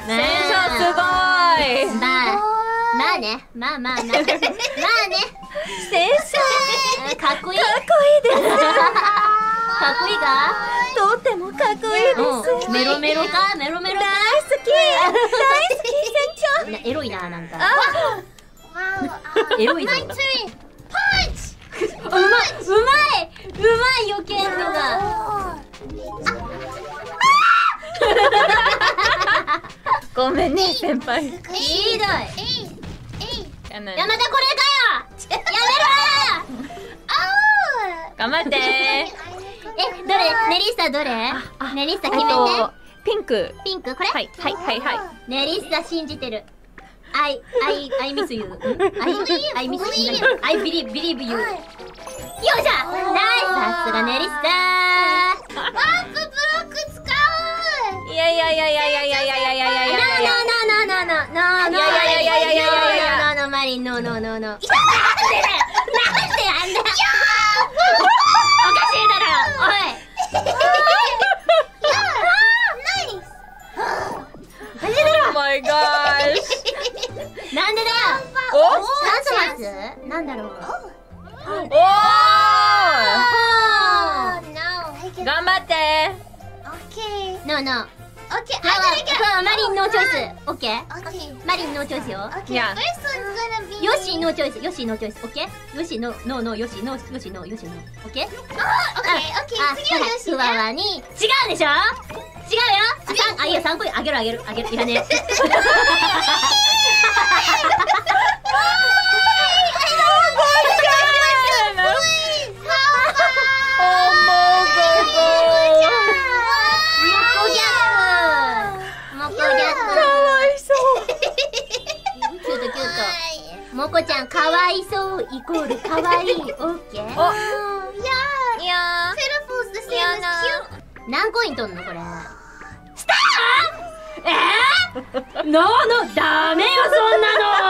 テンションすごい。まあね、まあね、先生かっこいい、かっこいいです。かっこいいが、とってもかっこいいです。メロメロか、メロメロ。大好き、大好き、船長。エロいな、なんか。エロいな。パンチ。うまい、うまい、余計のが。ごめんね、先輩。ひどい。山田これかよ。やめろ。頑張って。どれ、ネリッサどれ？ネリッサ決めて。ピンクこれ？はい。ネリッサ信じてる。I miss you。I miss you。I believe you。よっしゃ。ナイス。さすがネリッサ。ワープブロック使う。いや。No。 なんであんな。おかしいだろ、おい。マジだろ。My gosh。 なんでだよ。お？なんだろう。おー。頑張って。Okay。No。Okay。マリンのチョイス。Okay。マリンのチョイスよ。Yeah。よしのチョイス、よしのチョイス、オッケー。よしの、よしの、オッケー。オッケー。次はよし。ふわわに。違うでしょ。違うよ。あ、いや、3個あげる、いらねえ。もこちゃん、かわいそうイコールかわいい。オッケー。いやー。セルフォースですよ。何コイン取んのこれ。スター？ノーダメよそんなの。